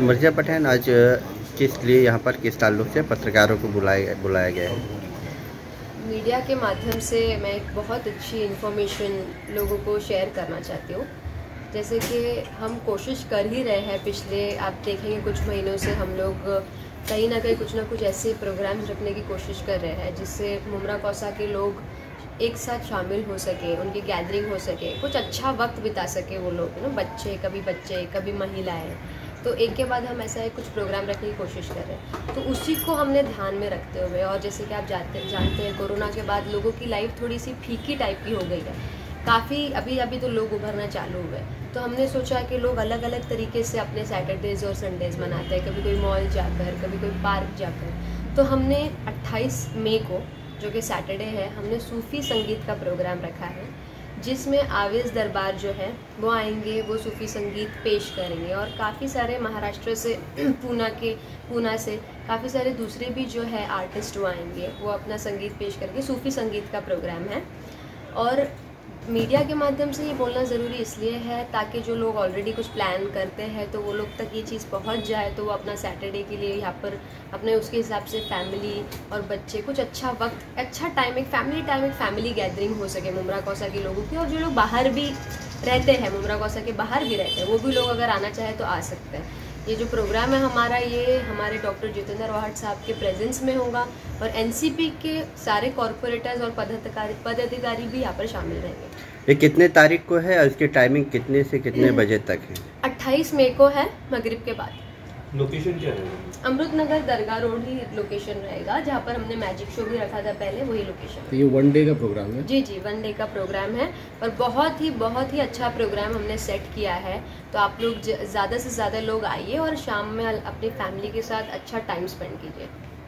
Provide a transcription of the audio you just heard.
मर्ज़िया पठान आज किस लिए यहाँ पर किस ताल्लुक से पत्रकारों को बुलाया गया है? मीडिया के माध्यम से मैं एक बहुत अच्छी इन्फॉर्मेशन लोगों को शेयर करना चाहती हूँ। जैसे कि हम कोशिश कर ही रहे हैं, पिछले आप देखेंगे कुछ महीनों से हम लोग कहीं ना कहीं कुछ ना कुछ ऐसे प्रोग्राम्स रखने की कोशिश कर रहे हैं जिससे मुमरा कौसा के लोग एक साथ शामिल हो सके, उनकी गैदरिंग हो सके, कुछ अच्छा वक्त बिता सके वो लोग, ना बच्चे कभी महिलाएं। तो एक के बाद हम ऐसा है कुछ प्रोग्राम रखने की कोशिश कर रहे हैं, तो उसी को हमने ध्यान में रखते हुए। और जैसे कि आप जानते हैं कोरोना के बाद लोगों की लाइफ थोड़ी सी फीकी टाइप की हो गई है, काफ़ी अभी तो लोग उभरना चालू हुए। तो हमने सोचा कि लोग अलग अलग तरीके से अपने सैटरडेज़ और संडेज़ मनाते हैं, कभी कोई मॉल जाकर, कभी कोई पार्क जाकर। तो हमने 28 मई को, जो कि सैटरडे है, हमने सूफ़ी संगीत का प्रोग्राम रखा है जिसमें आवेज़ दरबार जो है वो आएंगे, वो सूफ़ी संगीत पेश करेंगे। और काफ़ी सारे महाराष्ट्र से, पूना से काफ़ी सारे दूसरे भी जो है आर्टिस्ट वो आएंगे, वो अपना संगीत पेश करेंगे। सूफ़ी संगीत का प्रोग्राम है। और मीडिया के माध्यम से ये बोलना ज़रूरी इसलिए है ताकि जो लोग ऑलरेडी कुछ प्लान करते हैं तो वो लोग तक ये चीज़ पहुंच जाए, तो वो अपना सैटरडे के लिए यहाँ पर अपने उसके हिसाब से फैमिली और बच्चे कुछ अच्छा वक्त, अच्छा टाइम, एक फैमिली गैदरिंग हो सके मुमरा कौसा के लोगों की। और जो लोग बाहर भी रहते हैं, मुमरा कौसा के बाहर भी रहते हैं, वो भी लोग अगर आना चाहे तो आ सकते हैं। ये जो प्रोग्राम है हमारा, ये हमारे डॉक्टर जितेंद्र वाघट साहब के प्रेजेंस में होगा और एनसीपी के सारे कॉर्पोरेटर्स और पदाधिकारी भी यहाँ पर शामिल रहेंगे। ये कितने तारीख को है और इसकी टाइमिंग कितने से कितने बजे तक है? 28 मई को है, मगरिब के बाद। लोकेशन क्या है? अमृत नगर दरगाह रोड ही लोकेशन रहेगा, जहाँ पर हमने मैजिक शो भी रखा था पहले, वही लोकेशन। तो ये 1 डे का प्रोग्राम है? जी, 1 डे का प्रोग्राम है और बहुत ही अच्छा प्रोग्राम हमने सेट किया है। तो आप लोग ज़्यादा से ज़्यादा लोग आइए और शाम में अपनी फैमिली के साथ अच्छा टाइम स्पेंड कीजिए।